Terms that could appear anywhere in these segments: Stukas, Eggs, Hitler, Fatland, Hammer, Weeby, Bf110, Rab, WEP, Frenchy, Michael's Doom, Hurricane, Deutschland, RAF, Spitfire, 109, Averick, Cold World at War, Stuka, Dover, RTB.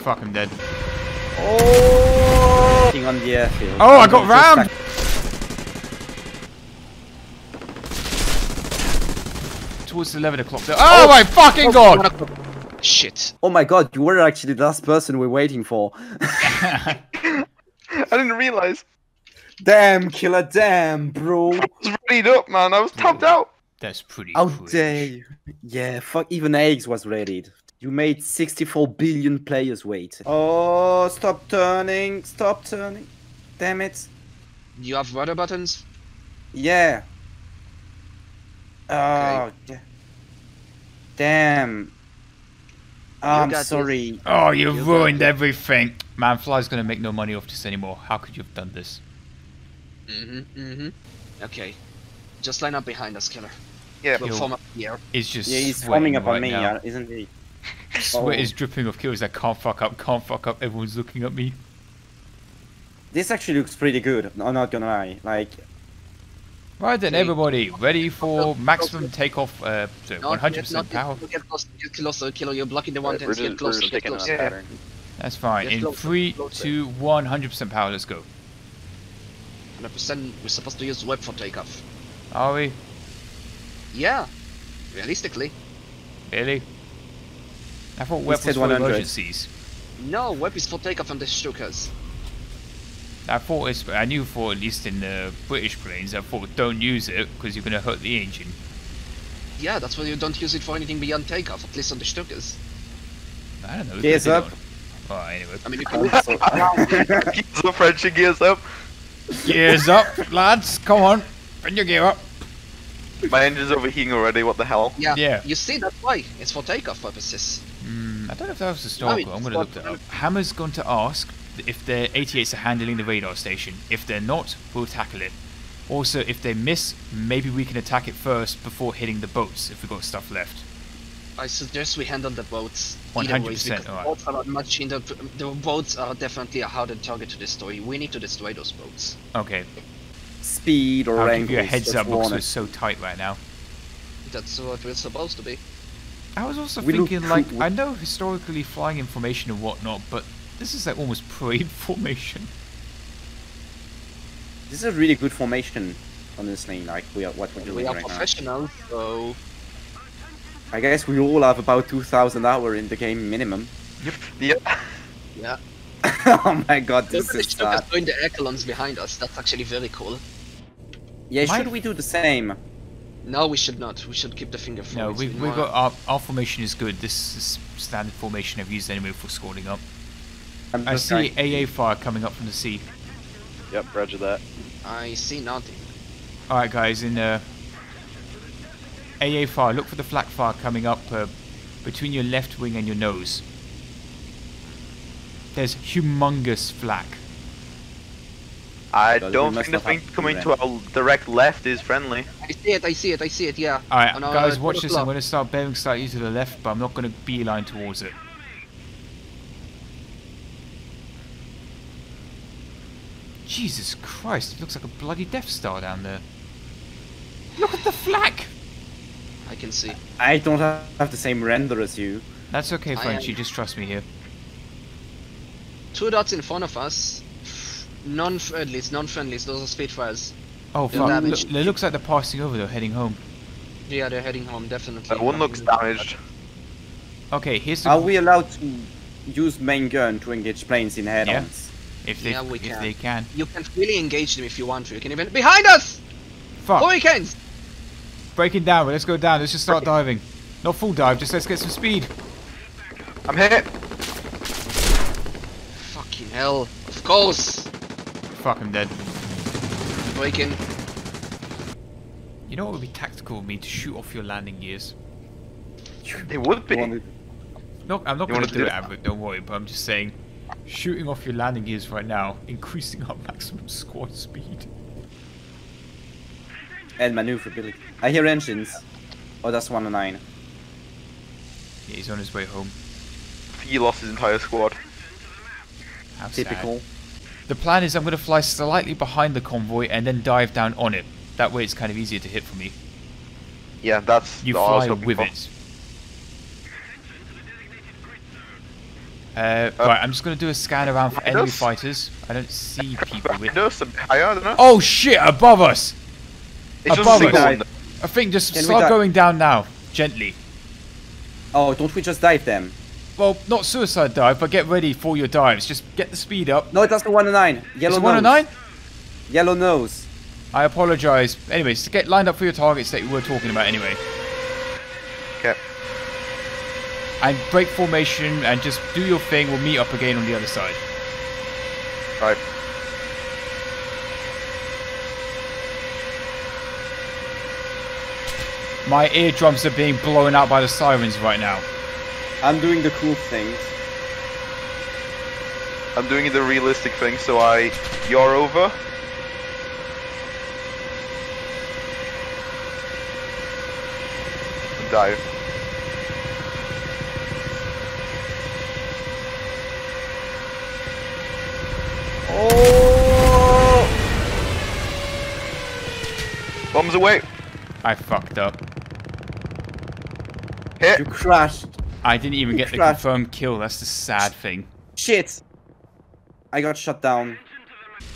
Fuck, I'm dead. Oh! On the airfield. Oh, I got rammed! Towards the 11 o'clock. Oh my fucking god! Shit. Oh my god, you were actually the last person we're waiting for. I didn't realize. Damn, killer, damn, bro. I was readied up, man. I was tapped out. That's pretty good. Yeah, fuck, even Eggs was readied. You made 64 billion players wait. Oh, stop turning. Stop turning. Damn it. You have rudder buttons? Yeah. Oh, okay. Damn. I'm sorry. This. Oh, you ruined everything. Man, Fly's gonna make no money off this anymore. How could you have done this? Okay. Just line up behind us, killer. Yeah, we'll form up here. It's just he's forming up on me, isn't he? Sweat is dripping off kills. I can't fuck up, can't fuck up. Everyone's looking at me. This actually looks pretty good. I'm not gonna lie. Like, right then, everybody, ready for maximum takeoff. 100% power. Get closer, killer. You're blocking the 110s. Get closer. Get closer. Yeah. That's fine. Get closer, 3, 2, 1, 100% power. Let's go. 100%. We're supposed to use WEP for takeoff. Are we? Yeah. Realistically. Really? I thought WEP was for emergencies. No, WEP is for takeoff from the Stukas. I thought it's, I knew for at least in the British planes, I thought don't use it because you're going to hurt the engine. Yeah, that's why you don't use it for anything beyond takeoff, at least on the Stukas. I don't know. Gears up. Well, anyway. I mean, you can gears up, Frenchy, gears up. Gears up, lads, come on. Bring your gear up. My engine's overheating already, what the hell? Yeah, yeah. You see, that's why. It's for takeoff purposes. I don't know if that was historical, no, I'm going to look that up. Hammer's going to ask if their A28s are handling the radar station. If they're not, we'll tackle it. Also, if they miss, maybe we can attack it first before hitting the boats, if we've got stuff left. I suggest we handle the boats. 100%, alright. Boats are not much in the boats are definitely a harder target to destroy. We need to destroy those boats. Okay. Speed or I'll give you a heads up because we're so tight right now. That's what we're supposed to be. I was also thinking, like, I know historically flying in formation and whatnot, but this is like almost parade formation. This is a really good formation, honestly. Like what we're doing right now. We are professional, so I guess we all have about 2,000 hours in the game minimum. Yep. Yeah. Yeah. Oh my god, this is sad. Doing the echelons behind us, that's actually very cool. Yeah, should we do the same? No, we should not. We should keep the finger from us. No, we've got our formation is good. This is standard formation I've used anyway for scoring up. I see AA fire coming up from the sea. Yep, roger that. I see nothing. Alright guys, in AA fire, look for the flak fire coming up between your left wing and your nose. There's humongous flak. I don't think the thing coming to our direct left is friendly. I see it, I see it, I see it, yeah. Alright, guys, watch this. I'm going to start bearing slightly to the left, but I'm not going to beeline towards it. Jesus Christ, it looks like a bloody Death Star down there. Look at the flak! I can see. I don't have the same render as you. That's okay, Frenchy, just trust me here. Two dots in front of us. Non-friendlies, non-friendlies, those are Spitfires. Oh fuck, it looks like they're passing over though, heading home. Yeah, they're heading home, definitely. That one looks damaged. Okay, here's the... Are we allowed to use main gun to engage planes in head-ons? Yeah, if they can. You can really engage them if you want to, you can even... Behind us! Fuck. Hurricanes! Breaking down, let's go down, let's just start diving. Not full dive, just let's get some speed. I'm hit! Fucking hell, of course! Fuck, I'm dead. Breaking. You know what would be tactical of me to shoot off your landing gears? They would be! No, I'm not going to do it, Averick, don't worry, but I'm just saying, shooting off your landing gears right now, increasing our maximum squad speed. And maneuverability. I hear engines. Oh, that's 109. Yeah, he's on his way home. He lost his entire squad. How typical. Sad. The plan is I'm going to fly slightly behind the convoy and then dive down on it. That way it's kind of easier to hit for me. Yeah, that's... You fly with it. Right, I'm just going to do a scan around for enemy fighters. I don't see people with... Oh shit, above us! It's above us! I think just start going down now, gently. Oh, don't we just dive them? Well, not suicide dive, but get ready for your dives. Just get the speed up. No, that's the 109. Yellow nose. 109? Yellow nose. I apologise. Anyways, get lined up for your targets that you were talking about anyway. Okay. And break formation and just do your thing. We'll meet up again on the other side. Right. My eardrums are being blown out by the sirens right now. I'm doing the cool things. I'm doing the realistic thing, so you're over. Dive. Oh! Bombs away! I fucked up. Hit! You crashed. I didn't even get the confirmed kill, that's the sad thing. Shit! I got shot down.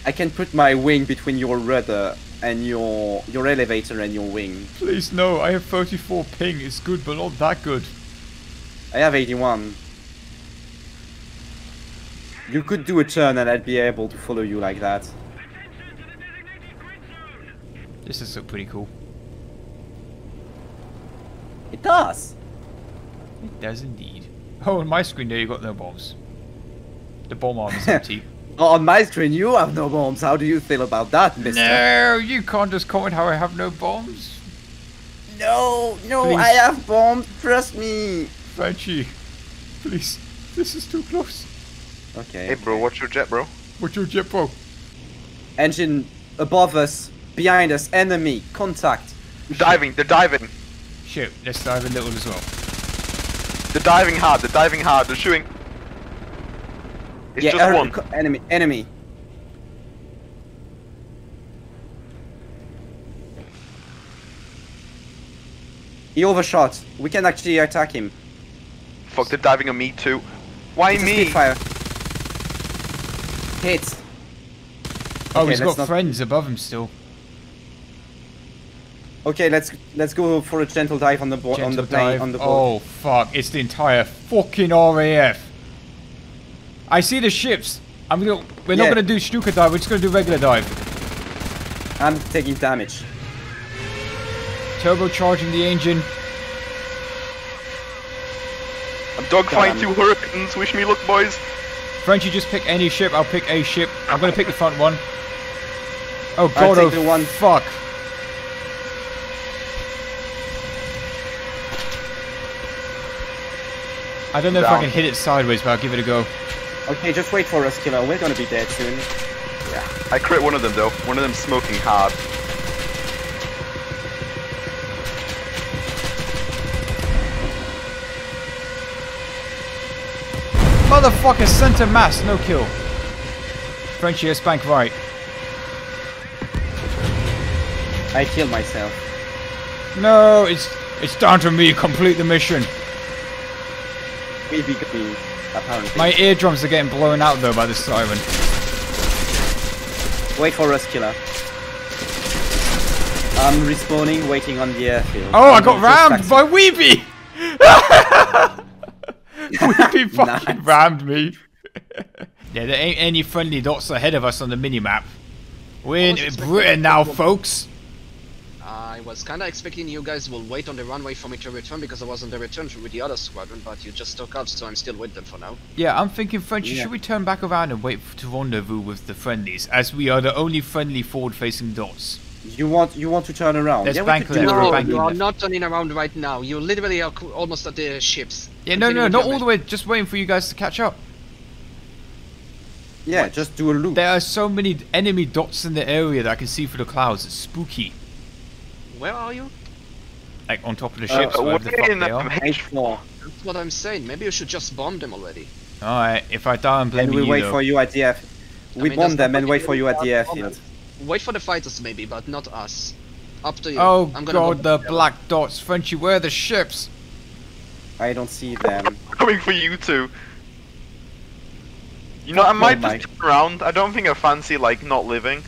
I can put my wing between your rudder and your elevator and your wing. Please no, I have 34 ping, it's good but not that good. I have 81. You could do a turn and I'd be able to follow you like that. This is so pretty cool. It does! It does indeed. Oh, on my screen there you got no bombs. The bomb arm is empty. Oh, on my screen you have no bombs. How do you feel about that, mister? No, you can't just comment how I have no bombs. No, no, please. I have bombs. Trust me. Frenchy, please. This is too close. Okay. Hey, bro, watch your jet, bro. Watch your jet, bro. Engine above us, behind us, enemy, contact. Diving, they're diving. Shoot, let's dive a little as well. They're diving hard, they're diving hard, they're shooting. It's just one. Enemy, enemy. He overshot. We can actually attack him. Fuck, they're diving on me too. Why it's me? Spitfire. Hit. Oh, okay, he's got friends above him still. Okay, let's go for a gentle dive on the plane. On the board. Oh fuck! It's the entire fucking RAF. I see the ships. We're not gonna do Stuka dive. We're just gonna do regular dive. I'm taking damage. Turbocharging the engine. I'm dogfighting two Hurricanes. Wish me luck, boys. Frenchy, just pick any ship. I'll pick a ship. I'm gonna pick the front one. Oh god! I'll take the one. Fuck. I don't know if I can hit it sideways, but I'll give it a go. Okay, just wait for us, killer. We're gonna be dead soon. Yeah. I crit one of them, though. One of them smoking hard. Motherfucker, center mass, no kill. Frenchy, let's bank right. I killed myself. No, it's down to me. Complete the mission. Apparently. My eardrums are getting blown out though by the siren. Wait for us, killer. I'm respawning, waiting on the airfield. Oh, I got rammed by Weeby! Weeby fucking rammed me. Yeah, there ain't any friendly dots ahead of us on the minimap. We're in Britain now, folks. I was kinda expecting you guys will wait on the runway for me to return because I was on the return with the other squadron, but you just took off, so I'm still with them for now. Yeah, I'm thinking, Frenchy, should we turn back around and wait to rendezvous with the friendlies, as we are the only friendly forward-facing dots? You want to turn around? Let's bank left. No, you are not turning around right now. You literally are almost at the ships. Yeah, no, not all the way. Just waiting for you guys to catch up. Yeah, just do a loop. There are so many enemy dots in the area that I can see through the clouds. It's spooky. Where are you? Like on top of the ships, wherever the fuck they are. H4. That's what I'm saying, maybe you should just bomb them already. Alright, if I die I'm blaming you. And we wait for you at the F. We bomb them and wait for you at the airfield. Wait for the fighters maybe, but not us. Up to you. Oh god, the black dots. Frenchy, where are the ships? I don't see them. Coming for you two. You know, I might just turn around. I don't think I fancy, like, not living.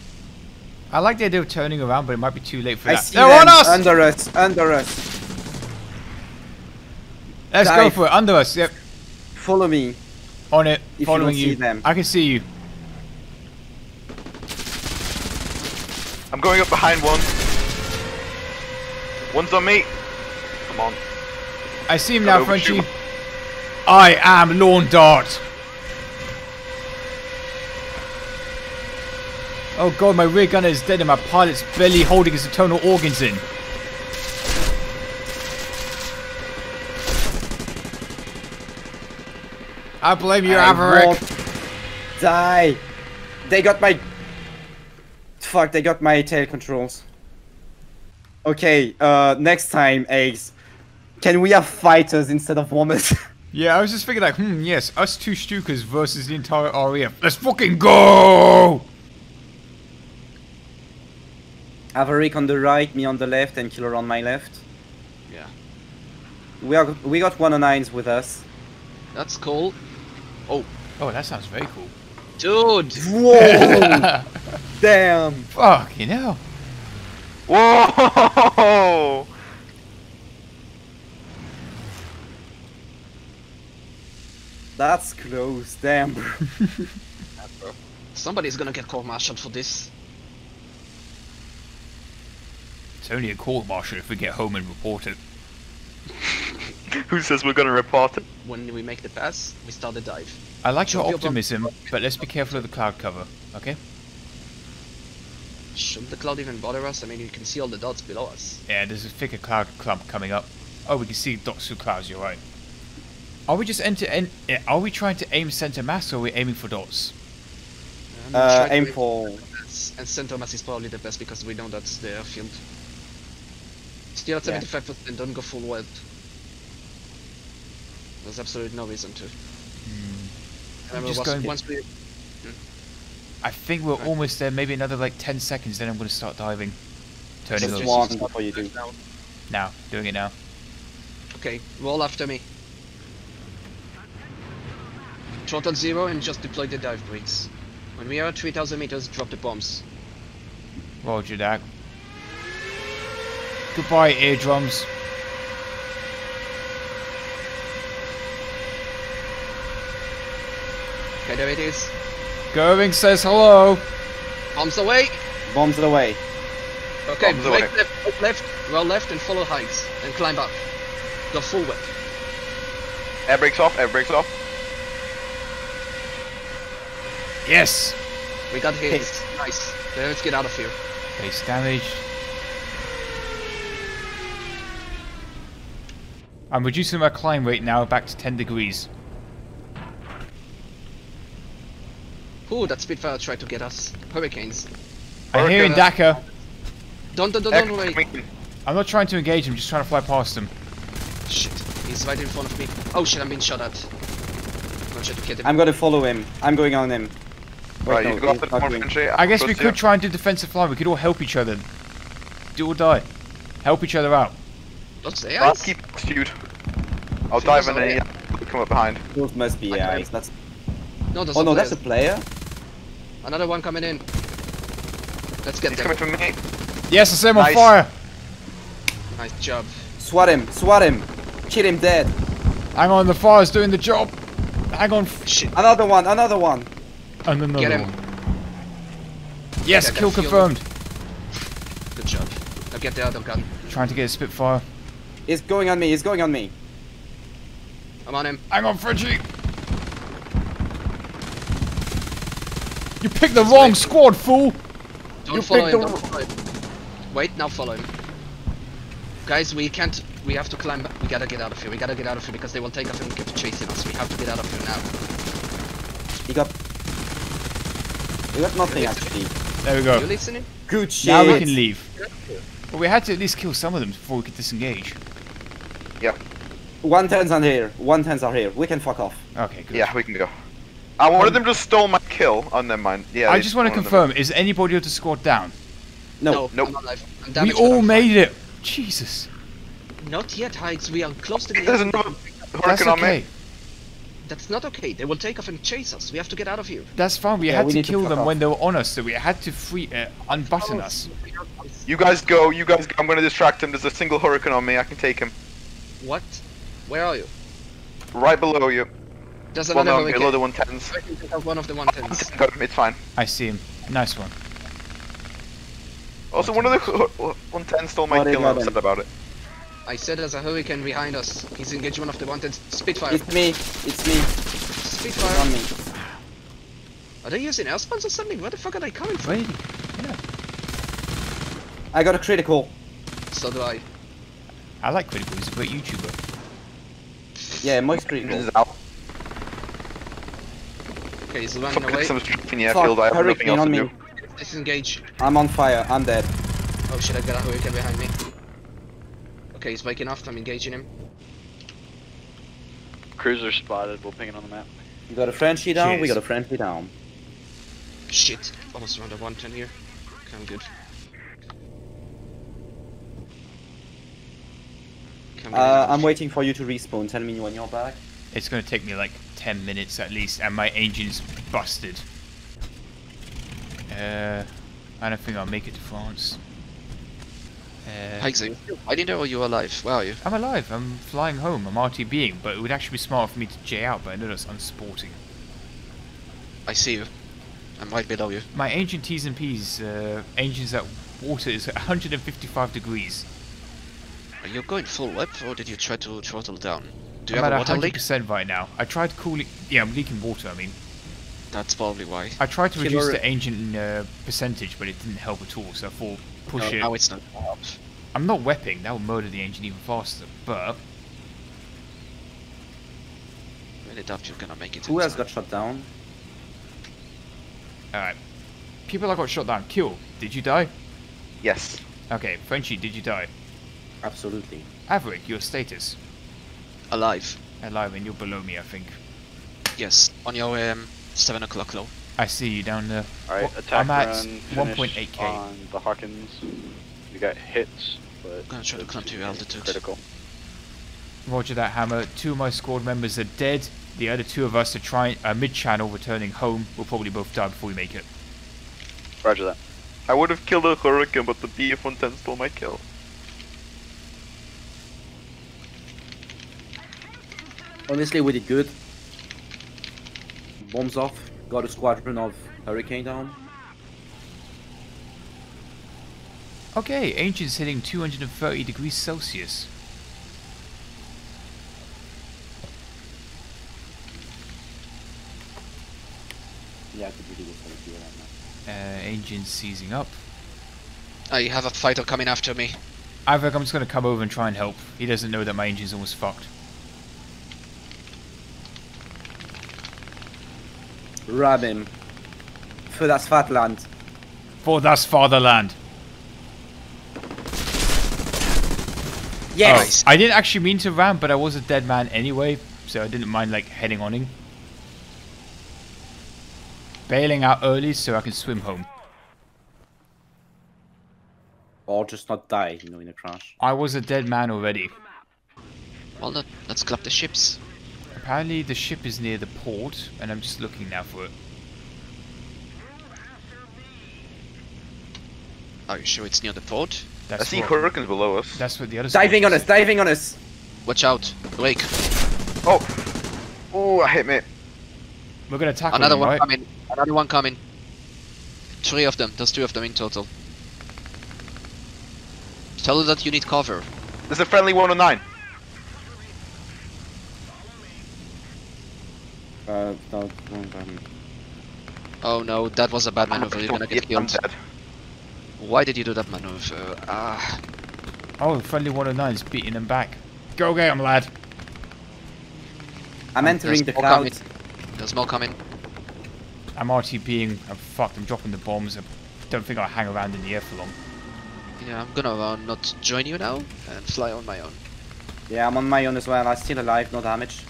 I like the idea of turning around, but it might be too late for that. They're on us! Under us, under us. Let's go for it, under us, yep. Follow me. On it, following you. I can see you. I'm going up behind one. One's on me. Come on. I see him now, Frenchy. I am Lawn Dart. Oh god, my rear gunner is dead and my pilot's barely holding his internal organs in. I blame you, Averick. Die. They got my... Fuck, they got my tail controls. Okay, next time, Eggs. Can we have fighters instead of bombers? Yeah, I was just thinking like, yes, us two Stukas versus the entire RAF. Let's fucking go! Averick on the right, me on the left, and Killer on my left. Yeah. We got 109s with us. That's cool. Oh. Oh, that sounds very cool. Dude! Whoa! Damn! Fucking hell. Whoa! That's close, damn. Bro. Somebody's gonna get court-martialed for this. It's only a court-martial if we get home and report it. Who says we're gonna report it? When we make the pass, we start the dive. I like your optimism, but let's be careful of the cloud cover, okay? Should the cloud even bother us? I mean, you can see all the dots below us. Yeah, there's a thicker cloud clump coming up. Oh, we can see dots through clouds, you're right. Are we just are we trying to aim center mass, or are we aiming for dots? Aim for... And center mass is probably the best, because we know that's the field. Still at 75%, don't go full wild. There's absolutely no reason to. I think we're almost there, maybe another like 10 seconds, then I'm going to start diving. Turning over. Now, doing it now. Okay, roll after me. Throttle zero and just deploy the dive brakes. When we are at 3,000 meters, drop the bombs. Roger that. Goodbye, eardrums. Okay, there it is. Going says hello. Bombs away. Bombs away. Okay, bombs away. Left, roll left and follow heights and climb up. Go full whip. Air brakes off, air brakes off. Yes! We got hits. Nice. Let's get out of here. Base damage. I'm reducing my climb rate now back to 10 degrees. Ooh, that Spitfire tried to get us. Hurricanes. I'm here in Dakar. Don't wait. I'm not trying to engage him, just trying to fly past him. Shit, he's right in front of me. Oh shit, I'm being shot at. I'm gonna follow him. I'm going on him. Right, you go up the country. I guess we could try and do defensive line. We could all help each other. Do or die. Help each other out. I'll keep pursued. I'll dive in and come up behind. Those must be eyes. Oh no, that's a player. Another one coming in. Let's get them. He's coming from me. Yes, I see him on fire. Nice job. Swat him. Swat him. Kill him dead. Hang on, the fire's doing the job. Hang on. Shit. Another one. Another one. And another one. Yes, kill confirmed. Good job. I'll get the other gun. Trying to get a Spitfire. He's going on me. He's going on me. I'm on him. Hang on, Frenchy. You picked the wrong squad, fool! Don't follow him, don't follow him. Wait, now follow him. Guys, we can't... We have to climb back. We gotta get out of here. We gotta get out of here because they will take us and keep chasing us. We have to get out of here now. We got nothing, actually. There we go. You listening? Good shit. Now we can leave. Well, we had to at least kill some of them before we could disengage. Yeah. 110s are here. 110s are here. We can fuck off. Okay, good. Yeah, we can go. One of them just stole my kill. Oh, never mind. Yeah, I just want to confirm, is anybody on the squad down? No. Nope. We all made it! Jesus. Not yet, Hikes. We are close to the end. There's another Hurricane on me. That's not okay. They will take off and chase us. We have to get out of here. That's fine. We had to kill them when they were on us, so we had to free unbutton us. You guys go. You guys go. I'm going to distract him. There's a single Hurricane on me. I can take him. What? Where are you? Right below you. There's another Hurricane. Below the 110s. I can take out one of the 110s. Got him. It's fine. I see him. Nice one. Also, one of the 110s stole my kill. I'm upset about it. I said there's a Hurricane behind us. He's engaged one of the 110s. Spitfire. It's me. It's me. Spitfire. It's on me. Are they using air spawns or something? Where the fuck are they coming from? Yeah. I got a critical. So do I. I like criticals. He's a great YouTuber. Yeah, most critical is out. Okay, he's running away. Some in the airfield. I have nothing else to do. Disengage. I'm on fire. I'm dead. Oh shit! I got a Hurricane behind me. Okay, he's waking off, I'm engaging him. Cruiser spotted, we'll ping it on the map. You got a Frenchy down, we got a Frenchy down. Shit, almost around a 110 here. Okay, I'm good. I'm waiting for you to respawn, tell me when you're back. It's gonna take me like 10 minutes at least, and my engine's busted. I don't think I'll make it to France. Hexing. I didn't know you were alive. Where are you? I'm alive. I'm flying home. I'm RTBing, but it would actually be smart for me to J out, but I know that's unsporting. I see you. I'm right below you. My ancient T's and P's, engines at water is 155 degrees. Are you going full WEP, or did you try to throttle down? Do you have a water leak? I'm at 100% right now. I tried cooling... Yeah, I'm leaking water, I mean. That's probably why. I tried to reduce the engine percentage, but it didn't help at all, so I thought... Push it. No, it's not. I'm not wepping. That will murder the engine even faster. But really doubt you're gonna make it. Who else got shot down? All right. People that got shot down. Kill. Did you die? Yes. Okay. Frenchy, did you die? Absolutely. Averick, your status? Alive. Alive, and you're below me, I think. Yes. On your 7 o'clock low. I see you down there. Alright, attack. I'm at 1.8k. On the Hawkins. You got hits, but. I'm gonna try to climb to your altitude. Critical. Roger that, Hammer. Two of my squad members are dead. The other two of us are trying mid channel returning home. We'll probably both die before we make it. Roger that. I would have killed a Hurricane, but the Bf110 stole my kill. Honestly, we did good. Bombs off. Got a squadron of Hurricane down. Okay, engine's hitting 230 degrees Celsius. Yeah, I could really go for it right now. Engine's seizing up. I have a fighter coming after me. I think I'm just going to come over and try and help. He doesn't know that my engine's almost fucked. Rab him. For das Fatland. For das Fatherland. Yes! Oh, I didn't actually mean to ram, but I was a dead man anyway, so I didn't mind like heading on him. Bailing out early so I can swim home. Or just not die, you know, in a crash. I was a dead man already. Well, let's clap the ships. Apparently the ship is near the port, and I'm just looking now for it. Are you sure it's near the port? That's I see Hurricanes below us. That's what the other diving on us! Diving on us! Watch out! Wake! Oh! Oh, I hit me. We're gonna tackle another one, right? Coming. Another one coming. Three of them. There's two of them in total. Tell them that you need cover. There's a friendly 109. Oh no, that was a bad maneuver. You're gonna get killed. Why did you do that maneuver? Ah. Oh, friendly 109 is beating them back. Go get him, lad. I'm entering the clouds. There's more coming. I'm RTBing. I'm fucked. I'm dropping the bombs. I don't think I'll hang around in the air for long. Yeah, I'm gonna not join you now and fly on my own. Yeah, I'm on my own as well. I'm still alive, no damage.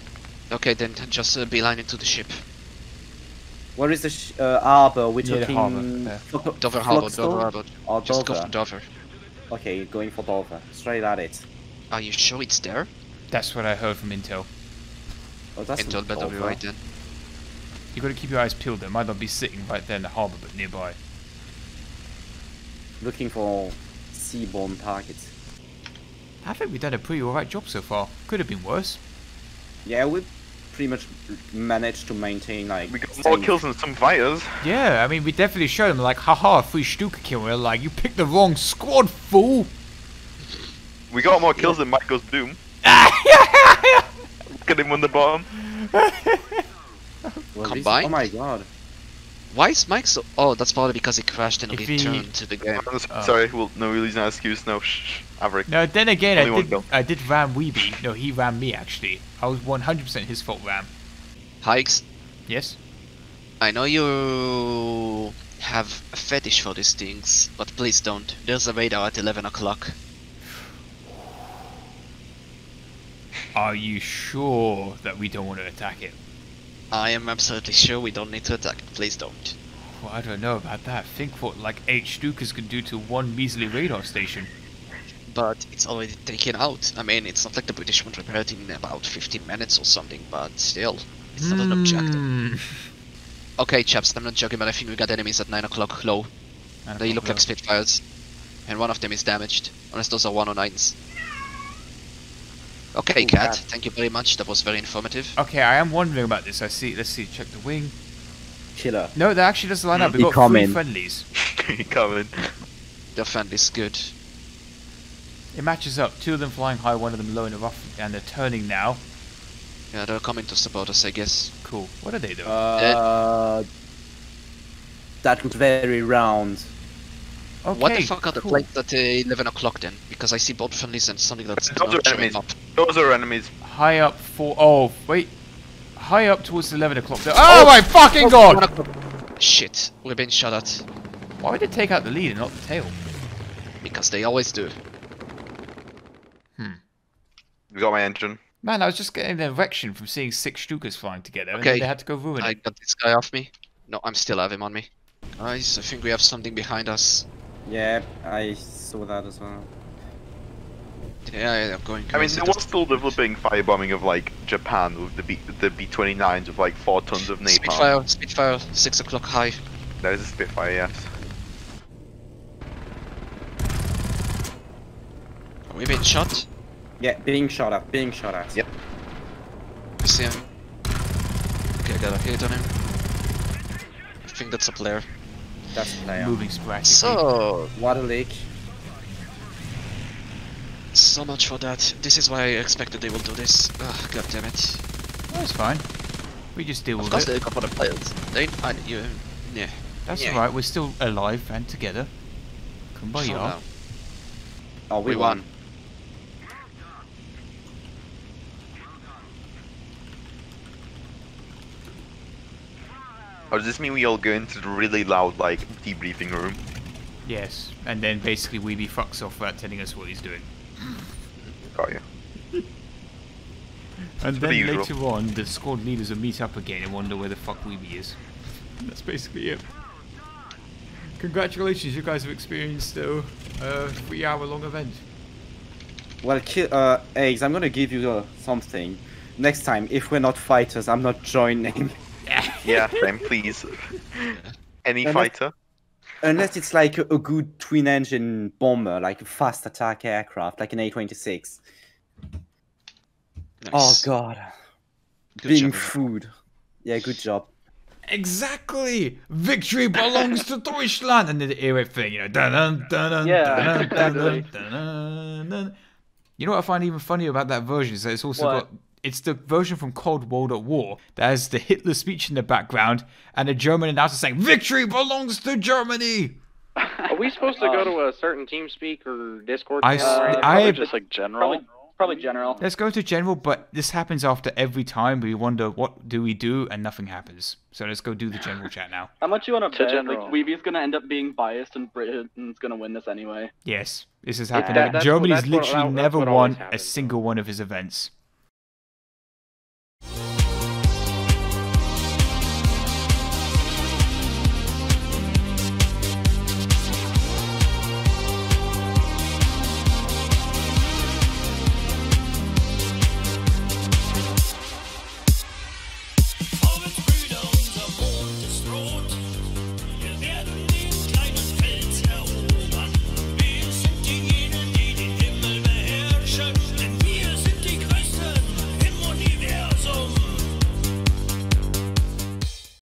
Okay, then just beeline into the ship. Where is the harbour? We're talking Dover harbour. Dover. Oh, just Dover. Go for Dover. Okay, going for Dover. Straight at it. Are you sure it's there? That's what I heard from Intel. Oh, that's into the WA10. You've got to keep your eyes peeled. There might not be sitting right there in the harbour, but nearby. Looking for seaborne targets. I think we've done a pretty alright job so far. Could have been worse. Yeah, we've pretty much managed to maintain, like... We got more kills than some fighters. Yeah, I mean, we definitely showed them, like, haha, free Stuka kill. We're like, you picked the wrong squad, fool! We got more kills than Michael's Doom. Look at him on the bottom. Combined? Oh my god. Why is Mike so... Oh, that's probably because he crashed and returned to the game. Sorry, well, no, he's not an excuse, no, shh, Averick. No, then again, I did ram Weeby. No, he rammed me, actually. I was 100% his fault ram. Hikes? Yes? I know you have a fetish for these things, but please don't. There's a radar at 11 o'clock. Are you sure that we don't want to attack it? I am absolutely sure we don't need to attack it, please don't. Well, I don't know about that. Think what like 8 Stukas could do to one measly radar station. But it's already taken out. I mean, it's not like the British would repair it in about 15 minutes or something, but still, it's not an objective. Okay, chaps, I'm not joking, but I think we got enemies at 9 o'clock low. They look like Spitfires, and one of them is damaged, unless those are 109s. Okay, Cat. Thank you very much. That was very informative. Okay, I am wondering about this. I see. Let's see. Check the wing. Killer. No, that actually doesn't line up. We got three friendlies. Coming. The friendlies, good. It matches up. Two of them flying high, one of them low in the rough, and they're turning now. Yeah, they're coming to support us, I guess. Cool. What are they doing? That was very round. Okay, what the fuck are the plates at 11 o'clock then? Because I see both friendlies and something that's not showing up. Those are enemies. High up for... Oh, wait. High up towards 11 o'clock. Oh my fucking god! Shit, we're being shot at. Why would they take out the lead and not the tail? Because they always do. Hmm. You got my engine. Man, I was just getting an erection from seeing 6 Stukas flying together and then they had to go ruin it. I got this guy off me. No, I'm still having him on me. Guys, I think we have something behind us. Yeah, I saw that as well. Yeah, I'm going crazy. I mean, they were still developing firebombing of, like, Japan with the B29s with, like, 4 tons of napalm. Spitfire, Spitfire, 6 o'clock high. That is a Spitfire, yes. Are we being shot? Yeah, being shot at. Yep. I see him. Okay, I got a hit on him. I think that's a player. That's moving sporadically. So, water leak. So much for that. This is why I expected they will do this. Ugh, god damn it. That's fine. We just deal with it. Of course they got the players. They find you. Yeah. That's alright, we're still alive and together. Kumbaya. Oh, we won. Oh, does this mean we all go into the really loud, like, debriefing room? Yes, and then basically Weeby fucks off without telling us what he's doing. Got you. And then later on, the squad leaders will meet up again and wonder where the fuck Weeby is. That's basically it. Congratulations, you guys have experienced a 3-hour-long event. Well, Eggs, I'm gonna give you something. Next time, if we're not fighters, I'm not joining. Yeah, then please. Any fighter? Unless it's like a good twin-engine bomber, like a fast attack aircraft, like an A26. Nice. Oh god. Good being food. Yeah, good job. Exactly! Victory belongs to Deutschland! And then the airwave thing, you know. Dun-dun-dun-dun-dun-dun-dun-dun-dun-dun. You know what I find even funnier about that version is that it's also got... It's the version from Cold World at War that has the Hitler speech in the background and a German announcer saying, "Victory belongs to Germany!" Are we supposed to go to a certain team speak or Discord? I just like general. Probably general. Let's go to general, but this happens after every time we wonder what do we do and nothing happens. So let's go do the general chat now. How much you want to bet, like, Weeby's going to end up being biased and Britain's going to win this anyway. Yes, this has happened. Germany's literally never won a single one of his events.